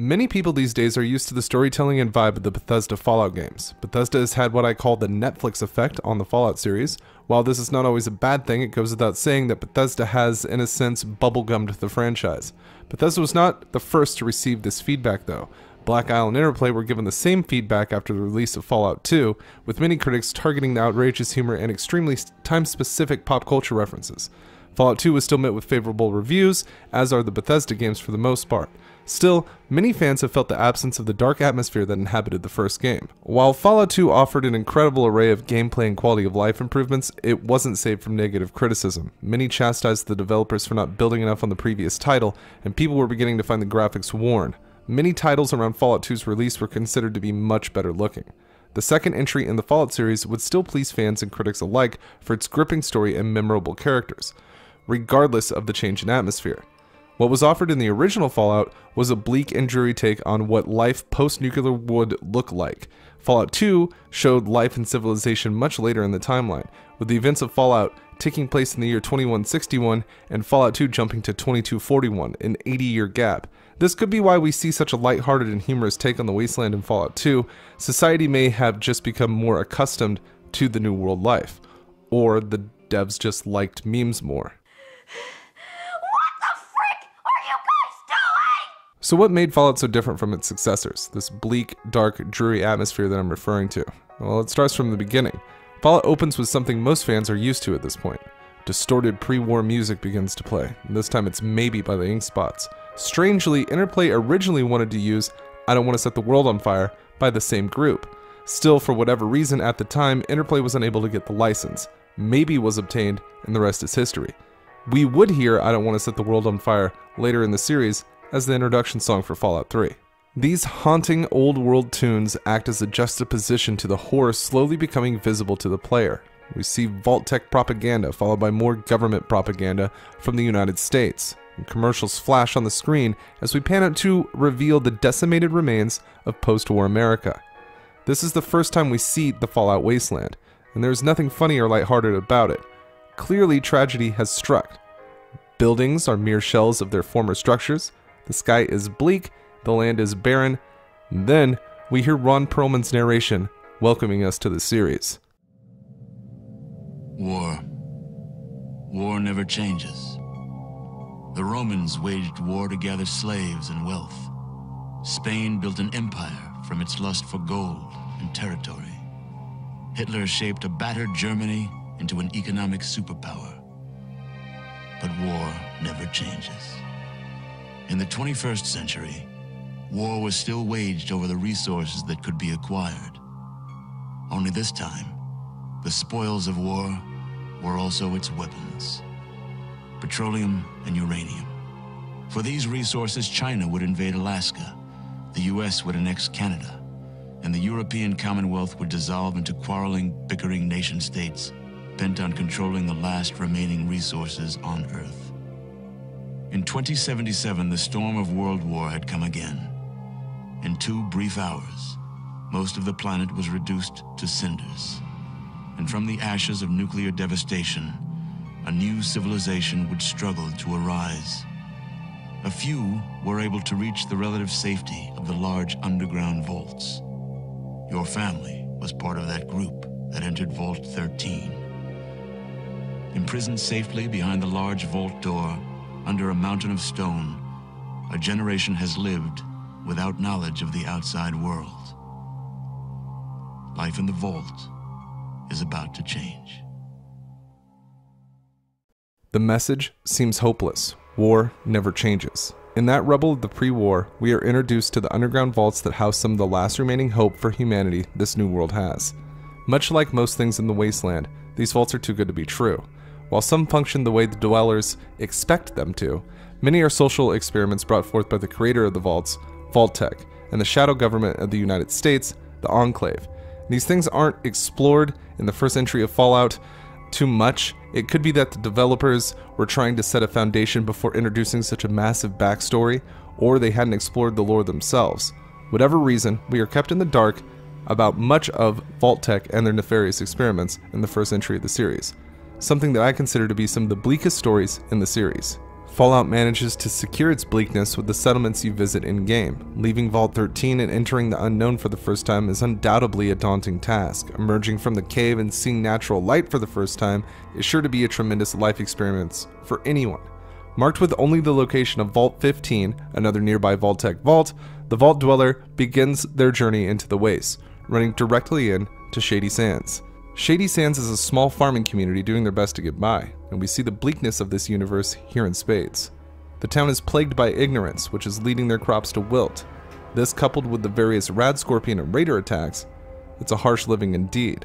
Many people these days are used to the storytelling and vibe of the Bethesda Fallout games. Bethesda has had what I call the Netflix effect on the Fallout series. While this is not always a bad thing, it goes without saying that Bethesda has, in a sense, bubblegummed the franchise. Bethesda was not the first to receive this feedback though. Black Isle and Interplay were given the same feedback after the release of Fallout 2, with many critics targeting the outrageous humor and extremely time-specific pop culture references. Fallout 2 was still met with favorable reviews, as are the Bethesda games for the most part. Still, many fans have felt the absence of the dark atmosphere that inhabited the first game. While Fallout 2 offered an incredible array of gameplay and quality of life improvements, it wasn't saved from negative criticism. Many chastised the developers for not building enough on the previous title, and people were beginning to find the graphics worn. Many titles around Fallout 2's release were considered to be much better looking. The second entry in the Fallout series would still please fans and critics alike for its gripping story and memorable characters, regardless of the change in atmosphere. What was offered in the original Fallout was a bleak and dreary take on what life post-nuclear would look like. Fallout 2 showed life and civilization much later in the timeline, with the events of Fallout taking place in the year 2161 and Fallout 2 jumping to 2241, an 80-year gap. This could be why we see such a lighthearted and humorous take on the wasteland in Fallout 2. Society may have just become more accustomed to the new world life, or the devs just liked memes more. So what made Fallout so different from its successors, this bleak, dark, dreary atmosphere that I'm referring to? Well, it starts from the beginning. Fallout opens with something most fans are used to at this point. Distorted pre-war music begins to play, and this time it's Maybe by the Ink Spots. Strangely, Interplay originally wanted to use I Don't Want to Set the World on Fire by the same group. Still, for whatever reason at the time, Interplay was unable to get the license. Maybe was obtained, and the rest is history. We would hear I Don't Want to Set the World on Fire later in the series, as the introduction song for Fallout 3. These haunting old-world tunes act as a juxtaposition to the horror slowly becoming visible to the player. We see Vault-Tec propaganda followed by more government propaganda from the United States, and commercials flash on the screen as we pan out to reveal the decimated remains of post-war America. This is the first time we see the Fallout wasteland, and there is nothing funny or lighthearted about it. Clearly, tragedy has struck. Buildings are mere shells of their former structures. The sky is bleak, the land is barren, and then we hear Ron Perlman's narration welcoming us to the series. War. War never changes. The Romans waged war to gather slaves and wealth. Spain built an empire from its lust for gold and territory. Hitler shaped a battered Germany into an economic superpower. But war never changes. In the 21st century, war was still waged over the resources that could be acquired. Only this time, the spoils of war were also its weapons, petroleum and uranium. For these resources, China would invade Alaska, the US would annex Canada, and the European Commonwealth would dissolve into quarreling, bickering nation states bent on controlling the last remaining resources on Earth. In 2077, the storm of world war had come again. In 2 brief hours, most of the planet was reduced to cinders. And from the ashes of nuclear devastation, a new civilization would struggle to arise. A few were able to reach the relative safety of the large underground vaults. Your family was part of that group that entered Vault 13. Imprisoned safely behind the large vault door, under a mountain of stone, a generation has lived without knowledge of the outside world. Life in the vault is about to change. The message seems hopeless. War never changes. In that rubble of the pre-war, we are introduced to the underground vaults that house some of the last remaining hope for humanity this new world has. Much like most things in the wasteland, these vaults are too good to be true. While some function the way the dwellers expect them to, many are social experiments brought forth by the creator of the vaults, Vault-Tec, and the shadow government of the United States, the Enclave. These things aren't explored in the first entry of Fallout too much. It could be that the developers were trying to set a foundation before introducing such a massive backstory, or they hadn't explored the lore themselves. Whatever reason, we are kept in the dark about much of Vault-Tec and their nefarious experiments in the first entry of the series. Something that I consider to be some of the bleakest stories in the series. Fallout manages to secure its bleakness with the settlements you visit in-game. Leaving Vault 13 and entering the unknown for the first time is undoubtedly a daunting task. Emerging from the cave and seeing natural light for the first time is sure to be a tremendous life experience for anyone. Marked with only the location of Vault 15, another nearby Vault-Tec vault, the Vault Dweller begins their journey into the wastes, running directly into Shady Sands. Shady Sands is a small farming community doing their best to get by, and we see the bleakness of this universe here in spades. The town is plagued by ignorance, which is leading their crops to wilt. This, coupled with the various Rad Scorpion and Raider attacks, it's a harsh living indeed.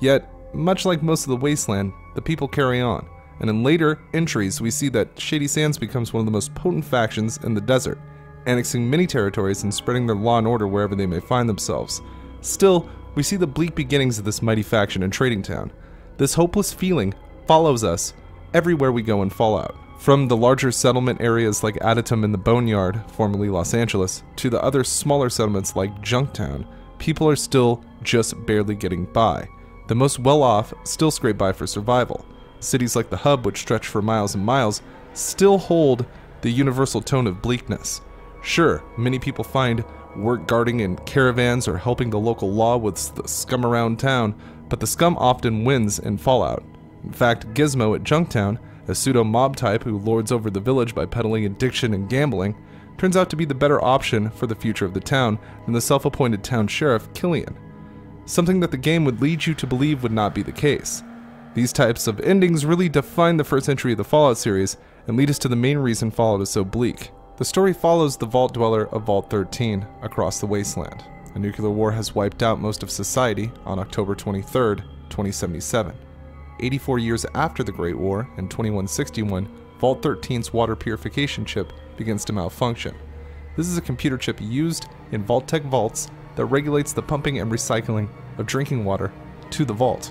Yet, much like most of the wasteland, the people carry on, and in later entries we see that Shady Sands becomes one of the most potent factions in the desert, annexing many territories and spreading their law and order wherever they may find themselves. Still, we see the bleak beginnings of this mighty faction and trading town. This hopeless feeling follows us everywhere we go in Fallout, from the larger settlement areas like Adytum and the Boneyard, formerly Los Angeles, to the other smaller settlements like Junktown. People are still just barely getting by. The most well-off still scrape by for survival. Cities like the Hub, which stretch for miles and miles, still hold the universal tone of bleakness. Sure, many people find work guarding in caravans or helping the local law with the scum around town, but the scum often wins in Fallout. In fact, Gizmo at Junktown, a pseudo-mob type who lords over the village by peddling addiction and gambling, turns out to be the better option for the future of the town than the self-appointed town sheriff, Killian. Something that the game would lead you to believe would not be the case. These types of endings really define the first entry of the Fallout series and lead us to the main reason Fallout is so bleak. The story follows the Vault Dweller of Vault 13 across the wasteland. A nuclear war has wiped out most of society on October 23, 2077. 84 years after the Great War, in 2161, Vault 13's water purification chip begins to malfunction. This is a computer chip used in Vault-Tec vaults that regulates the pumping and recycling of drinking water to the vault.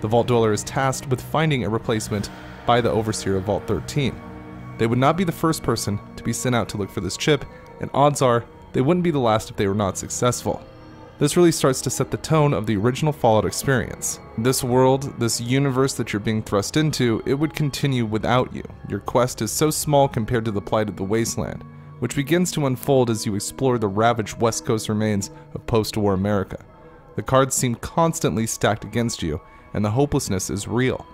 The Vault Dweller is tasked with finding a replacement by the Overseer of Vault 13. They would not be the first person to be sent out to look for this chip, and odds are they wouldn't be the last if they were not successful. This really starts to set the tone of the original Fallout experience. This world, this universe that you're being thrust into, it would continue without you. Your quest is so small compared to the plight of the wasteland, which begins to unfold as you explore the ravaged West Coast remains of post-war America. The cards seem constantly stacked against you, and the hopelessness is real.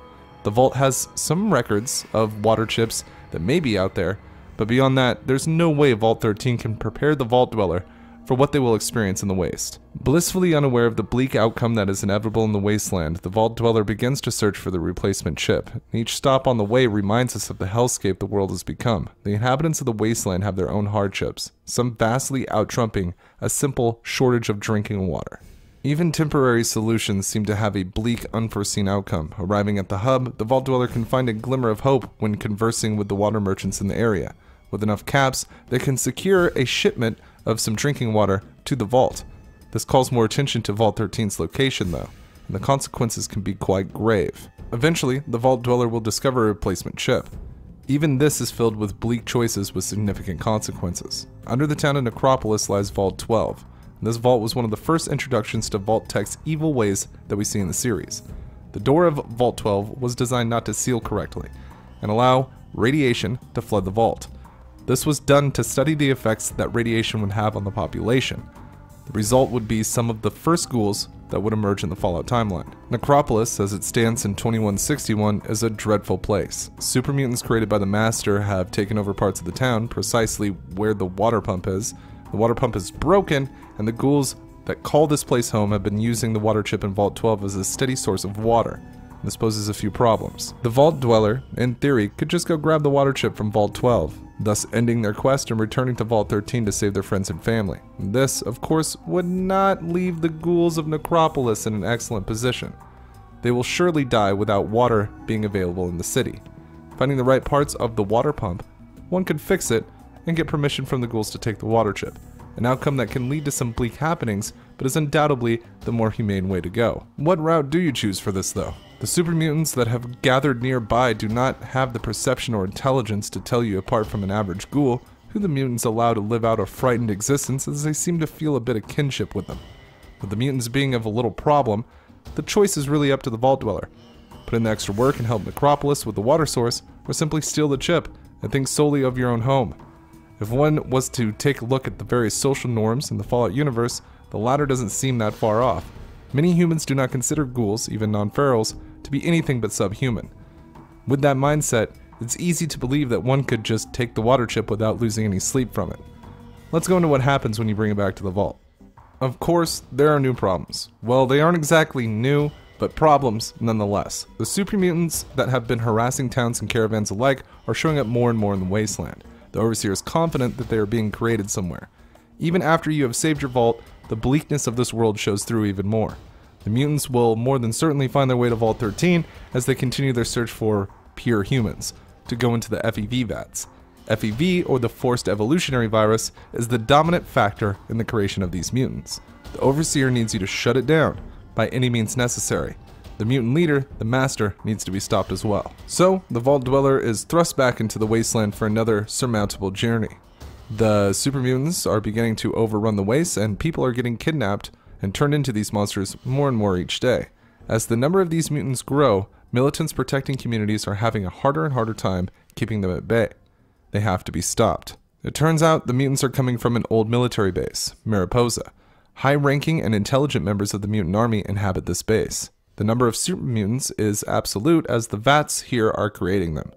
The vault has some records of water chips that may be out there, but beyond that, there's no way Vault 13 can prepare the Vault Dweller for what they will experience in the waste. Blissfully unaware of the bleak outcome that is inevitable in the wasteland, the Vault Dweller begins to search for the replacement chip. Each stop on the way reminds us of the hellscape the world has become. The inhabitants of the wasteland have their own hardships, some vastly outtrumping a simple shortage of drinking water. Even temporary solutions seem to have a bleak, unforeseen outcome. Arriving at the Hub, the Vault Dweller can find a glimmer of hope when conversing with the water merchants in the area. With enough caps, they can secure a shipment of some drinking water to the vault. This calls more attention to Vault 13's location, though, and the consequences can be quite grave. Eventually, the Vault Dweller will discover a replacement chip. Even this is filled with bleak choices with significant consequences. Under the town of Necropolis lies Vault 12. This vault was one of the first introductions to Vault-Tec's evil ways that we see in the series. The door of Vault 12 was designed not to seal correctly, and allow radiation to flood the vault. This was done to study the effects that radiation would have on the population. The result would be some of the first ghouls that would emerge in the Fallout timeline. Necropolis, as it stands in 2161, is a dreadful place. Super mutants created by the Master have taken over parts of the town, precisely where the water pump is. The water pump is broken, and the ghouls that call this place home have been using the water chip in Vault 12 as a steady source of water. This poses a few problems. The Vault Dweller, in theory, could just go grab the water chip from Vault 12, thus ending their quest and returning to Vault 13 to save their friends and family. This, of course, would not leave the ghouls of Necropolis in an excellent position. They will surely die without water being available in the city. Finding the right parts of the water pump, one could fix it, and get permission from the ghouls to take the water chip, an outcome that can lead to some bleak happenings, but is undoubtedly the more humane way to go. What route do you choose for this, though? The super mutants that have gathered nearby do not have the perception or intelligence to tell you apart from an average ghoul who the mutants allow to live out a frightened existence, as they seem to feel a bit of kinship with them. With the mutants being of a little problem, the choice is really up to the Vault Dweller. Put in the extra work and help Necropolis with the water source, or simply steal the chip and think solely of your own home. If one was to take a look at the various social norms in the Fallout universe, the latter doesn't seem that far off. Many humans do not consider ghouls, even non-ferals, to be anything but subhuman. With that mindset, it's easy to believe that one could just take the water chip without losing any sleep from it. Let's go into what happens when you bring it back to the vault. Of course, there are new problems. Well, they aren't exactly new, but problems nonetheless. The super mutants that have been harassing towns and caravans alike are showing up more and more in the wasteland. The Overseer is confident that they are being created somewhere. Even after you have saved your vault, the bleakness of this world shows through even more. The mutants will more than certainly find their way to Vault 13 as they continue their search for pure humans to go into the FEV vats. FEV, or the Forced Evolutionary Virus, is the dominant factor in the creation of these mutants. The Overseer needs you to shut it down by any means necessary. The mutant leader, the Master, needs to be stopped as well. So, the Vault Dweller is thrust back into the wasteland for another surmountable journey. The super mutants are beginning to overrun the wastes, and people are getting kidnapped and turned into these monsters more and more each day. As the number of these mutants grow, militants protecting communities are having a harder and harder time keeping them at bay. They have to be stopped. It turns out the mutants are coming from an old military base, Mariposa. High-ranking and intelligent members of the mutant army inhabit this base. The number of super mutants is absolute as the vats here are creating them.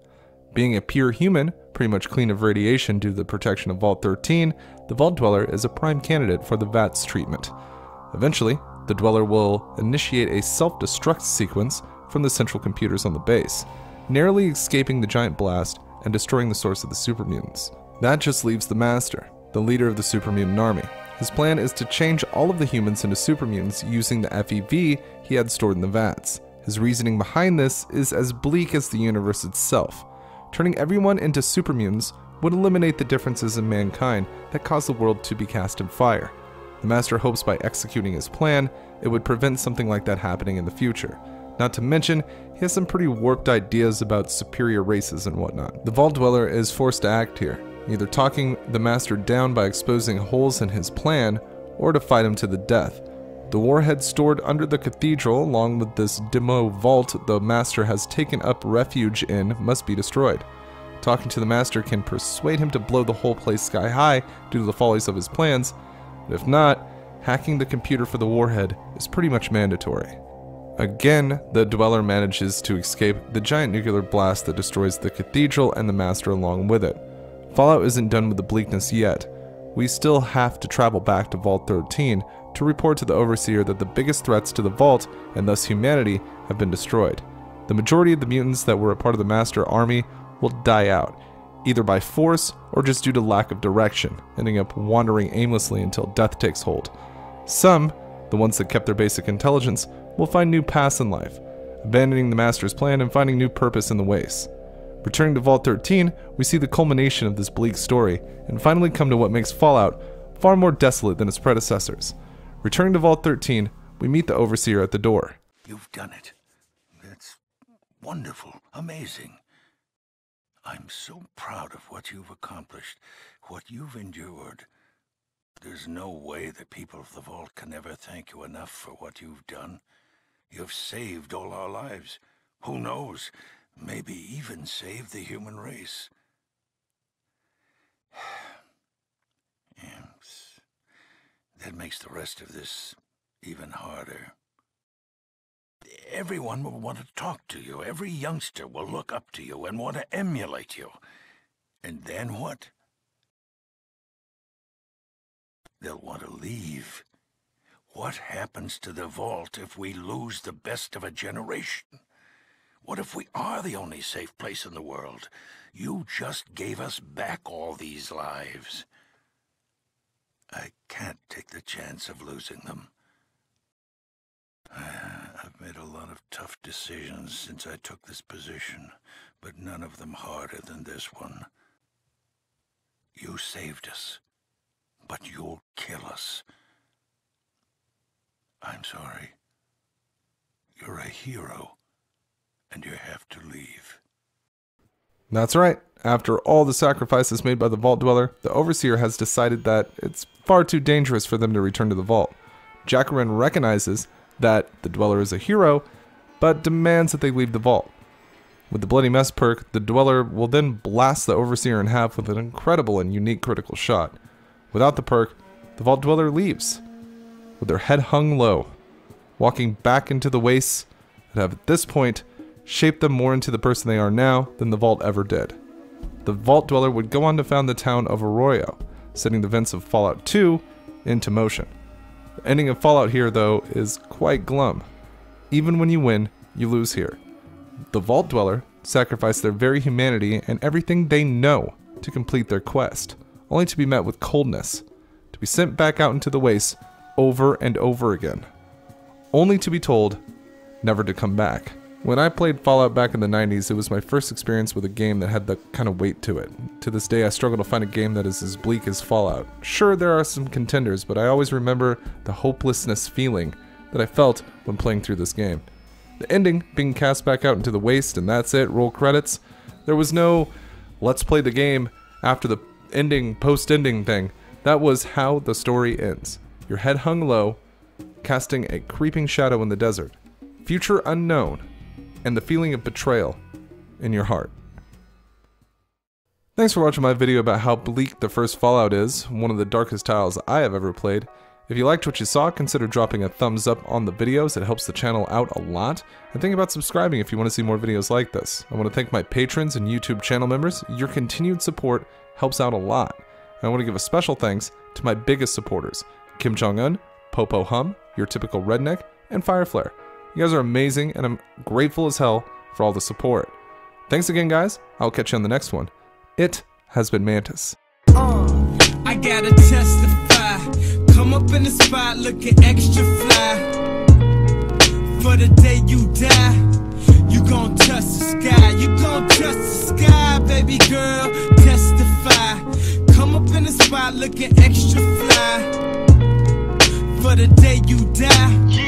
Being a pure human, pretty much clean of radiation due to the protection of Vault 13, the Vault Dweller is a prime candidate for the vats treatment. Eventually, the Dweller will initiate a self-destruct sequence from the central computers on the base, narrowly escaping the giant blast and destroying the source of the super mutants. That just leaves the Master, the leader of the super mutant army. His plan is to change all of the humans into super mutants using the FEV he had stored in the vats. His reasoning behind this is as bleak as the universe itself. Turning everyone into super mutants would eliminate the differences in mankind that caused the world to be cast in fire. The Master hopes by executing his plan, it would prevent something like that happening in the future. Not to mention, he has some pretty warped ideas about superior races and whatnot. The Vault Dweller is forced to act here, either talking the Master down by exposing holes in his plan, or to fight him to the death. The warhead stored under the cathedral along with this demo vault the Master has taken up refuge in must be destroyed. Talking to the Master can persuade him to blow the whole place sky high due to the follies of his plans, but if not, hacking the computer for the warhead is pretty much mandatory. Again, the Dweller manages to escape the giant nuclear blast that destroys the cathedral and the Master along with it. Fallout isn't done with the bleakness yet. We still have to travel back to Vault 13 to report to the Overseer that the biggest threats to the Vault, and thus humanity, have been destroyed. The majority of the mutants that were a part of the Master Army will die out, either by force or just due to lack of direction, ending up wandering aimlessly until death takes hold. Some, the ones that kept their basic intelligence, will find new paths in life, abandoning the Master's plan and finding new purpose in the wastes. Returning to Vault 13, we see the culmination of this bleak story, and finally come to what makes Fallout far more desolate than its predecessors. Returning to Vault 13, we meet the Overseer at the door. You've done it. That's wonderful, amazing. I'm so proud of what you've accomplished, what you've endured. There's no way the people of the Vault can ever thank you enough for what you've done. You've saved all our lives. Who knows? Maybe even save the human race. That makes the rest of this even harder. Everyone will want to talk to you. Every youngster will look up to you and want to emulate you. And then what? They'll want to leave. What happens to the Vault if we lose the best of a generation? What if we are the only safe place in the world? You just gave us back all these lives. I can't take the chance of losing them. I've made a lot of tough decisions since I took this position, but none of them harder than this one. You saved us, but you'll kill us. I'm sorry. You're a hero. And you have to leave. That's right. After all the sacrifices made by the Vault Dweller, the Overseer has decided that it's far too dangerous for them to return to the Vault. Jacqueline recognizes that the Dweller is a hero, but demands that they leave the Vault. With the Bloody Mess perk, the Dweller will then blast the Overseer in half with an incredible and unique critical shot. Without the perk, the Vault Dweller leaves, with their head hung low, walking back into the wastes that have at this point shaped them more into the person they are now than the Vault ever did. The Vault Dweller would go on to found the town of Arroyo, setting the events of Fallout 2 into motion. The ending of Fallout here, though, is quite glum. Even when you win, you lose here. The Vault Dweller sacrificed their very humanity and everything they know to complete their quest, only to be met with coldness, to be sent back out into the wastes over and over again, only to be told never to come back. When I played Fallout back in the 90s, it was my first experience with a game that had the kind of weight to it. To this day, I struggle to find a game that is as bleak as Fallout. Sure, there are some contenders, but I always remember the hopelessness feeling that I felt when playing through this game. The ending, being cast back out into the waste and that's it, roll credits. There was no, let's play the game after the ending, post-ending thing. That was how the story ends. Your head hung low, casting a creeping shadow in the desert. Future unknown. And the feeling of betrayal in your heart. Thanks for watching my video about how bleak the first Fallout is, one of the darkest titles I have ever played. If you liked what you saw, consider dropping a thumbs up on the videos, it helps the channel out a lot. And think about subscribing if you want to see more videos like this. I want to thank my patrons and YouTube channel members, your continued support helps out a lot. And I want to give a special thanks to my biggest supporters, Kim Jong-un, Popo Hum, Your Typical Redneck, and Fireflare. You guys are amazing, and I'm grateful as hell for all the support. Thanks again, guys. I'll catch you on the next one. It has been Mantis. I gotta testify. Come up in the spot looking extra fly. For the day you die, you gon' touch the sky. You gon' touch the sky, baby girl. Testify. Come up in the spot looking extra fly. For the day you die.